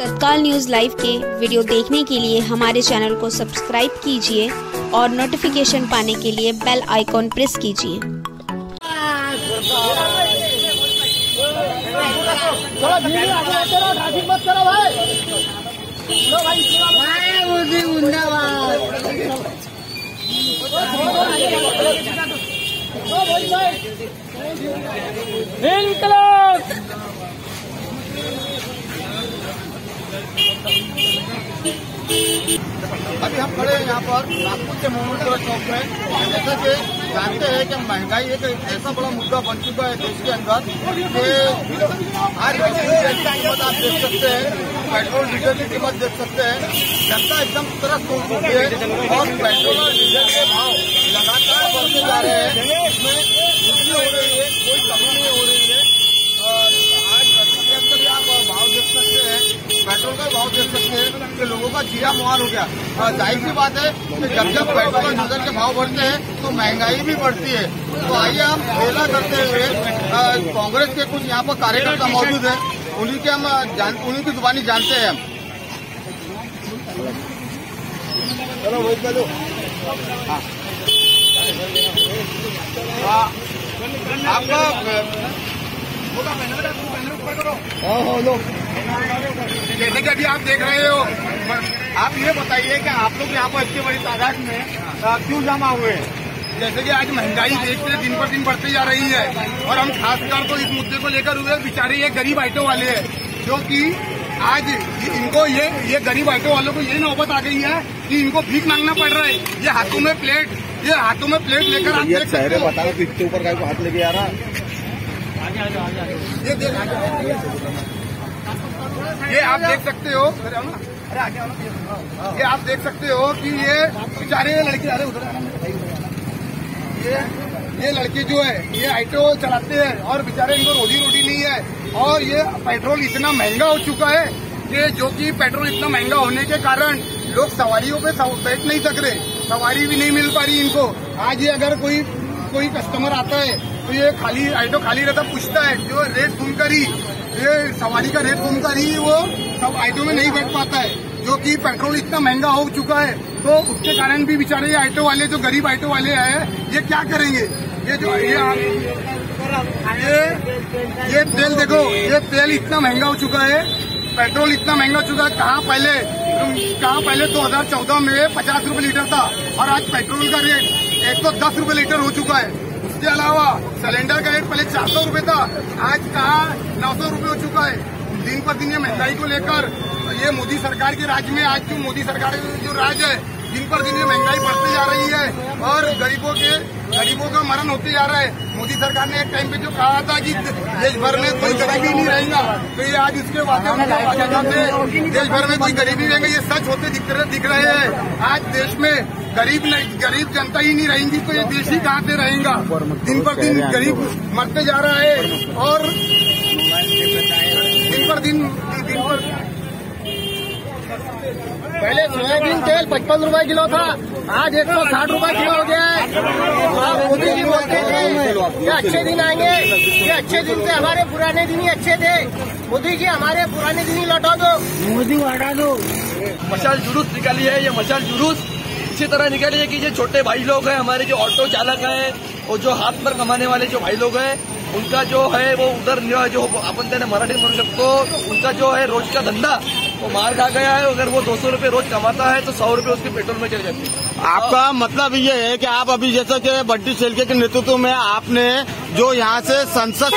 तत्काल news live के video देखने के लिए हमारे चैनल को सब्सक्राइब कीजिए और नोटिफिकेशन पाने के लिए बेल आइकॉन प्रेस कीजिए। अभी हम खड़े हैं यहाँ पर नागपुर के मोमिनपुरा चौक में। जैसा कि जानते हैं कि महंगाई एक ऐसा बड़ा मुद्दा बन चुका है देश के अंदर कि आज कीमत आप देख सकते हैं, पेट्रोल डीजल की कीमत देख सकते हैं। जनता एकदम तरस हो चुकी है और पेट्रोल और डीजल के भाव लगातार बढ़ते जा रहे हैं। इसमें वृद्धि हो रही है, कोई कमी नहीं हो रही है। और आज के अंदर भी आप भाव देख सकते हैं, पेट्रोल का भाव देख सकते हैं कि लोगों का जीरा मुहाल हो गया। जाहिर सी बात है कि जब जब पेट्रोल और डीजल के भाव बढ़ते हैं तो महंगाई भी बढ़ती है। तो आइए हम मेला करते हुए कांग्रेस के कुछ यहाँ पर कार्यकर्ता मौजूद हैं, उन्हीं की जुबानी जानते हैं हम। चलो वही चलो। आपका जैसे कि अभी आप देख रहे हो, आप ये बताइए कि आप लोग यहाँ पर इतनी बड़ी तादाद में क्यों जमा हुए हैं? जैसे कि आज महंगाई देश में दिन पर दिन बढ़ती जा रही है और हम खासकर तो इस मुद्दे को लेकर हुए बेचारे ये गरीब ऑटो वाले हैं, जो कि आज इनको ये गरीब ऑटो वालों को ये नौबत आ गई है कि इनको भीख मांगना पड़ रहा है। ये हाथों में प्लेट लेकर आप देख सकते हो। बताओ कि इसके ऊपर का हाथ लेके आ रहा है, ये आप देख सकते हो। कि ये बेचारे लड़के आ रहे, ये लड़के जो है ये ऑटो चलाते हैं और बेचारे इनको रोजी नहीं है। और ये पेट्रोल इतना महंगा हो चुका है कि जो कि पेट्रोल इतना महंगा होने के कारण लोग सवारियों पे बैठ नहीं सक रहे, सवारी भी नहीं मिल पा रही इनको। आज ये अगर कोई कस्टमर आता है तो ये खाली ऑटो खाली रहता, पूछता है जो रेट सुनकर ही, ये सवारी का रेट सुनकर ही वो सब ऑटो में नहीं बैठ पाता है, जो कि पेट्रोल इतना महंगा हो चुका है। तो उसके कारण भी बेचारे ये ऑटो वाले, जो गरीब ऑटो वाले हैं, ये क्या करेंगे? ये तेल देखो, ये तेल इतना महंगा हो चुका है, पेट्रोल इतना महंगा हो चुका है। कहाँ पहले 2014 में 50 रुपए लीटर था और आज पेट्रोल का रेट 110 रुपए लीटर हो चुका है। उसके अलावा सिलेंडर का रेट पहले 400 रुपए था, आज कहाँ 900 रुपए हो चुका है। दिन पर दिन ये महंगाई को लेकर, ये मोदी सरकार के राज में, आज जो मोदी सरकार जो राज है, दिन पर दिन ये महंगाई बढ़ती जा रही है और गरीबों का मरण होते जा रहा है। मोदी सरकार ने एक टाइम पे जो कहा था कि देश भर में कोई गरीबी नहीं रहेगा, तो ये आज उसके वादे, देश भर में कोई गरीबी नहीं रहेगा, ये सच होते दिख रहे हैं। आज देश में गरीब जनता ही नहीं रहेगी तो ये देश ही कहाँ से रहेगा? दिन पर दिन गरीब मरते जा रहा है और दिन पर पहले सोयाबीन तेल 55 रुपए किलो था, आज 160 रुपए किलो हो गया है। आप मोदी जी बोलते थे ये अच्छे दिन आएंगे, ये अच्छे दिन से हमारे पुराने दिन ही अच्छे थे। मोदी जी हमारे पुराने दिन ही लौटा दो, मोदी हटा दो। मशाल जुलूस निकाली है, ये मशाल जुलूस इसी तरह निकाली है कि ये छोटे भाई लोग हैं, हमारे जो ऑटो चालक हैं और जो हाथ पर कमाने वाले जो भाई लोग हैं, उनका जो है वो उधर जो अपन तेने मराठी में बोल सकते हो, उनका जो है रोज का धंधा वो मार खा गया है। अगर वो 200 रुपए रोज कमाता है तो 100 रुपए उसके पेट्रोल में चले जाते हैं। आपका मतलब ये है कि आप अभी जैसा कि बंटी शेलके के नेतृत्व में आपने जो यहाँ से संघ से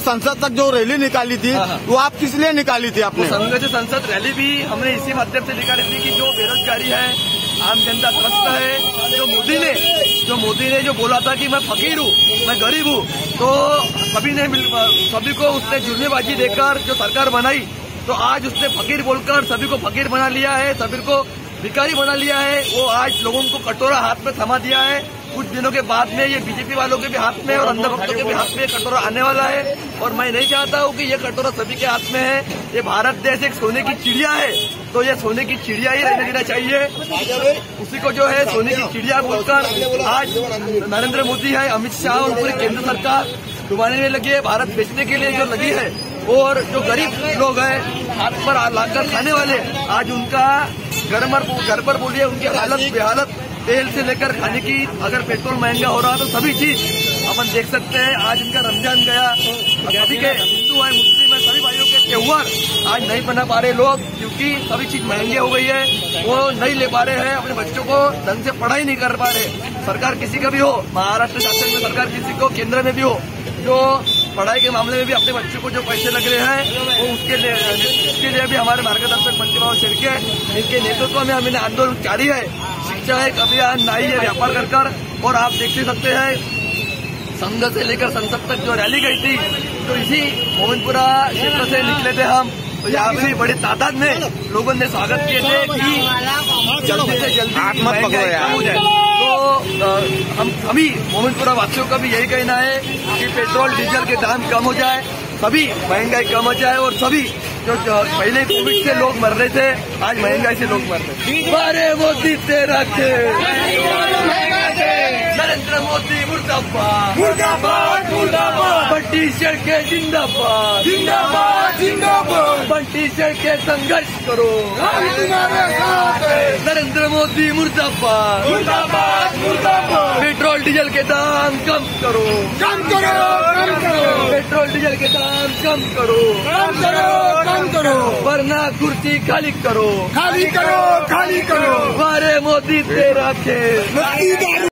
संसद तक जो रैली निकाली थी, वो आप किस लिए निकाली थी? आपने संघ से संसद रैली भी हमने इसी माध्यम से निकाली थी कि जो बेरोजगारी है, आम जनता त्रस्त है, जो मोदी ने जो बोला था कि मैं फकीर हूँ, मैं गरीब हूँ, तो सभी को उसने जुर्मेबाजी देकर जो सरकार बनाई, तो आज उसने फकीर बोलकर सभी को फकीर बना लिया है, सभी को भिखारी बना लिया है। वो आज लोगों को कटोरा हाथ में थमा दिया है। कुछ दिनों के बाद में ये बीजेपी वालों के भी हाथ में और अंधभक्तों के भी हाथ में कटोरा आने वाला है। और मैं नहीं चाहता हूँ कि ये कटोरा सभी के हाथ में है। ये भारत देश एक सोने की चिड़िया है, तो ये सोने की चिड़िया ही रहने देना चाहिए। उसी को जो है सोने की चिड़िया बोलकर आज नरेंद्र मोदी है, अमित शाह और पूरी केंद्र सरकार डुबाने में लगी है, भारत बेचने के लिए जो लगी है। और जो गरीब लोग हैं, हाथ पर लाकर खाने वाले आज उनका घर पर बोलिए उनकी हालत बेहालत। तेल से लेकर खाने की, अगर पेट्रोल महंगा हो रहा तो सभी चीज अपन देख सकते हैं। आज इनका रमजान गया, सभी के हिंदू है मुस्लिम है सभी भाइयों के त्योहार आज नहीं बना पा रहे लोग, क्योंकि सभी चीज महंगी हो गई है, वो नहीं ले पा रहे हैं, अपने बच्चों को ढंग से पढ़ाई नहीं कर पा रहे। सरकार किसी का भी हो, महाराष्ट्र शासन में सरकार किसी को, केंद्र में भी हो, जो पढ़ाई के मामले में भी अपने बच्चों को जो पैसे लग रहे हैं वो उसके लिए भी हमारे मार्गदर्शक मंत्रिभाव शिरके इनके नेतृत्व में हमने आंदोलन जारी है। शिक्षा एक अभियान नहीं है व्यापार कर और आप देख सकते हैं संघ से लेकर संसद तक जो रैली गई थी तो इसी मोमिनपुरा क्षेत्र से निकले थे हम, तो यहाँ पे बड़ी तादाद में लोगों ने स्वागत किए थे कि जल्दी से जल्दी हो जाए। तो हम सभी मोमिनपुरा वासियों का भी यही कहना है कि पेट्रोल डीजल के दाम कम हो जाए, सभी महंगाई कम हो जाए और सभी जो पहले कोविड से लोग मर रहे थे आज महंगाई से लोग मर रहे हैं। अरे मोदी तेरा नरेंद्र मोदी मुर्दाबाद मुर्दाबाद मुर्दाबाद, बंटी सड़के जिंदाबाद जिंदाबाद जिंदाबाद, बंटी सड़के संघर्ष करो हम तुम्हारे साथ हैं। नरेंद्र मोदी मुर्दाबाद मुर्दाबाद मुर्दाबाद, पेट्रोल डीजल के दाम कम करो कम करो कम करो, पेट्रोल डीजल के दाम कम करो कम करो कम करो, वरना कुर्सी खाली करो खाली करो खाली करो। अरे मोदी तेरा खेल